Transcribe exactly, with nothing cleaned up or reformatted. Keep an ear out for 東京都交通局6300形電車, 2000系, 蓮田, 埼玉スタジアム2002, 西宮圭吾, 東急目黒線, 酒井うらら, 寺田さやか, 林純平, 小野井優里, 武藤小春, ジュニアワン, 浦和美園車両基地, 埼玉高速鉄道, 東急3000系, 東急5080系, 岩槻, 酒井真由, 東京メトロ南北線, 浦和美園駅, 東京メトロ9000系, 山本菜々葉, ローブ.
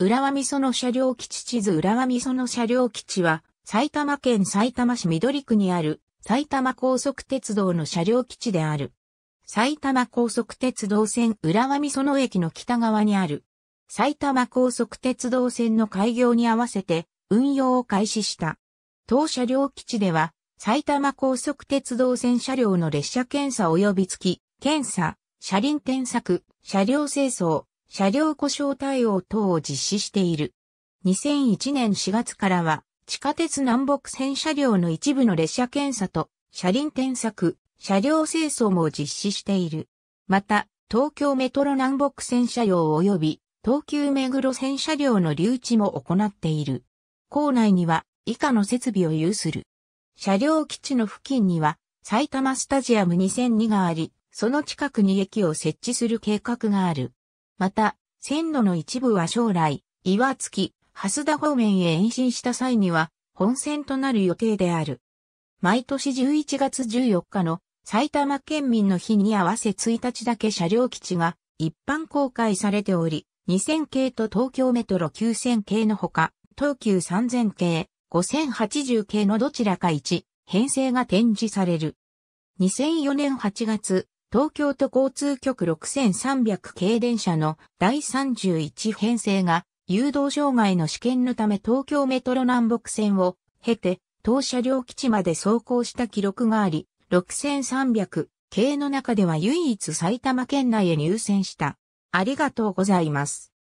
浦和美園車両基地地図浦和美園車両基地は、埼玉県さいたま市緑区にある、埼玉高速鉄道の車両基地である。埼玉高速鉄道線浦和美園駅の北側にある。埼玉高速鉄道線の開業に合わせて、運用を開始した。当車両基地では、埼玉高速鉄道線車両の列車検査及び月、検査、車輪転作、車両清掃、車両故障対応等を実施している。にせんいちねんしがつからは、地下鉄南北線車両の一部の列車検査と、車輪転作、車両清掃も実施している。また、東京メトロ南北線車両及び、東急目黒線車両の留置も行っている。構内には、以下の設備を有する。車両基地の付近には、埼玉スタジアムにせんにがあり、その近くに駅を設置する計画がある。また、線路の一部は将来、岩槻、蓮田方面へ延伸した際には、本線となる予定である。毎年じゅういちがつじゅうよっかの埼玉県民の日に合わせついたちだけ車両基地が一般公開されており、にせんけいと東京メトロきゅうせんけいのほか、東急さんぜんけい、ごせんはちじゅうけいのどちらかいち、編成が展示される。にせんよねんはちがつ、東京都交通局ろくせんさんびゃくけい電車の第さんじゅういちへんせいが誘導障害の試験のため東京メトロ南北線を経て当車両基地まで走行した記録があり、ろくせんさんびゃくけいの中では唯一埼玉県内へ入線した。ありがとうございます。